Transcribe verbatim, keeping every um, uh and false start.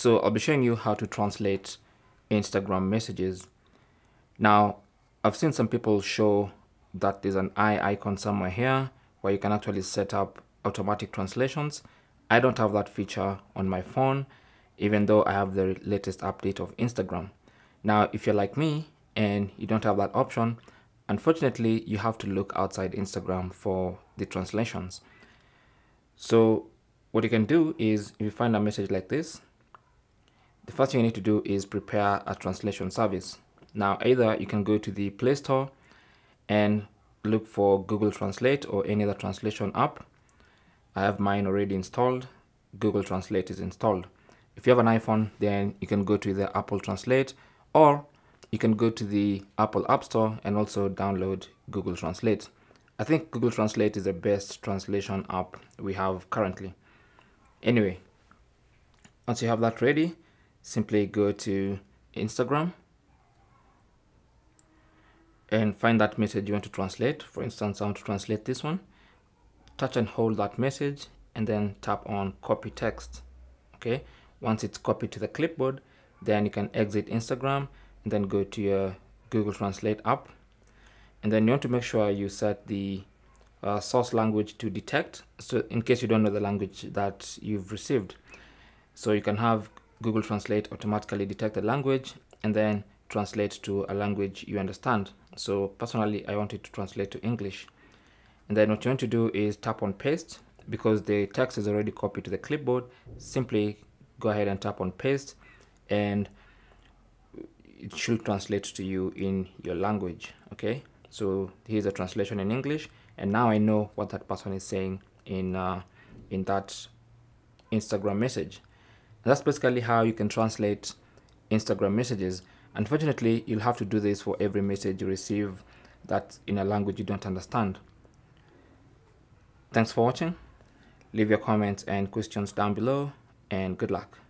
So I'll be showing you how to translate Instagram messages. Now, I've seen some people show that there's an eye icon somewhere here where you can actually set up automatic translations. I don't have that feature on my phone, even though I have the latest update of Instagram. Now, if you're like me and you don't have that option, unfortunately, you have to look outside Instagram for the translations. So what you can do is, if you find a message like this, the first thing you need to do is prepare a translation service. Now, either you can go to the Play Store and look for Google Translate or any other translation app. I have mine already installed. Google Translate is installed. If you have an iPhone, then you can go to the Apple Translate, or you can go to the Apple App Store and also download Google Translate. I think Google Translate is the best translation app we have currently. Anyway, once you have that ready, simply go to Instagram and find that message you want to translate. For instance, I want to translate this one. Touch and hold that message and then tap on copy text. Okay, once it's copied to the clipboard, then you can exit Instagram and then go to your Google Translate app. And then you want to make sure you set the uh, source language to detect, so in case you don't know the language that you've received. So you can have Google Translate automatically detect the language and then translate to a language you understand. So personally, I want it to translate to English. And then what you want to do is tap on paste, because the text is already copied to the clipboard. Simply go ahead and tap on paste and it should translate to you in your language. Okay, so here's a translation in English, and now I know what that person is saying in uh, in that Instagram message. And that's basically how you can translate Instagram messages. Unfortunately, you'll have to do this for every message you receive that's in a language you don't understand. Thanks for watching. Leave your comments and questions down below, and good luck.